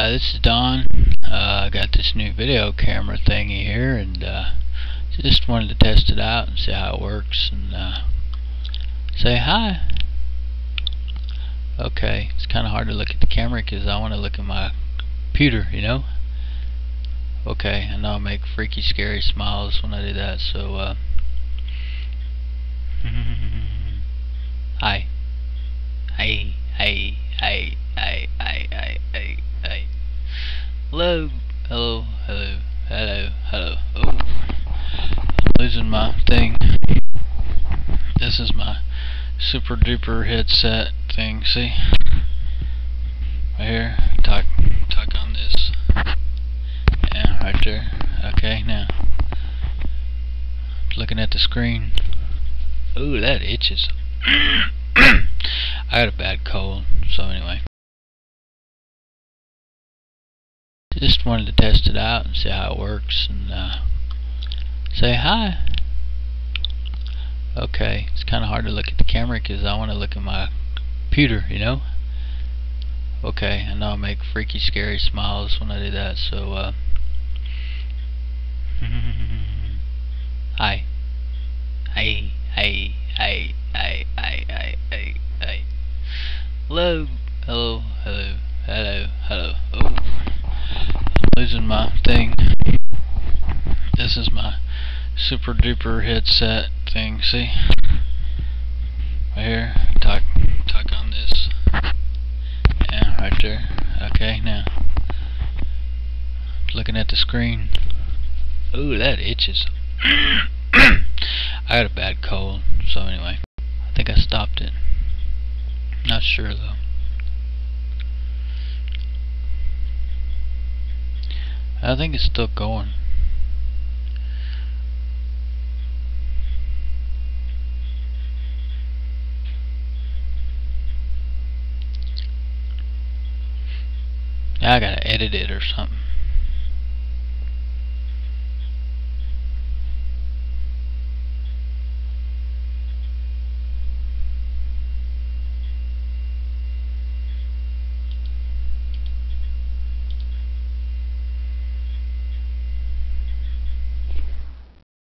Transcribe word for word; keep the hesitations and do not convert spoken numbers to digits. Hi, this is Don. Uh, I got this new video camera thingy here, and uh, just wanted to test it out and see how it works, and uh, say hi. Okay, it's kind of hard to look at the camera because I want to look at my computer, you know. Okay, I know I make freaky, scary smiles when I do that. So, uh, hi, hi, hi, hi, hi, hi, hi, hi. Hey. Hello, hello, hello, hello, hello. Oh, I'm losing my thing. This is my super duper headset thing. See, right here. Talk, talk on this. Yeah, right there. Okay, now looking at the screen. Ooh, that itches. I had a bad cold, so anyway. Just wanted to test it out and see how it works, and uh, say hi. Okay, it's kind of hard to look at the camera because I want to look at my computer, you know. Okay, I know I make freaky, scary smiles when I do that. So, uh, hi, hi, hi, hi, hi, hi, hi, hi, hi. Hello, hello, hello, hello, hello. Oh. Losing my thing. This is my super duper headset thing. See, right here. Talk, talk on this. Yeah, right there. Okay, now looking at the screen. Ooh, that itches. I had a bad cold, so anyway. I think I stopped it. Not sure though. I think it's still going. I gotta edit it or something.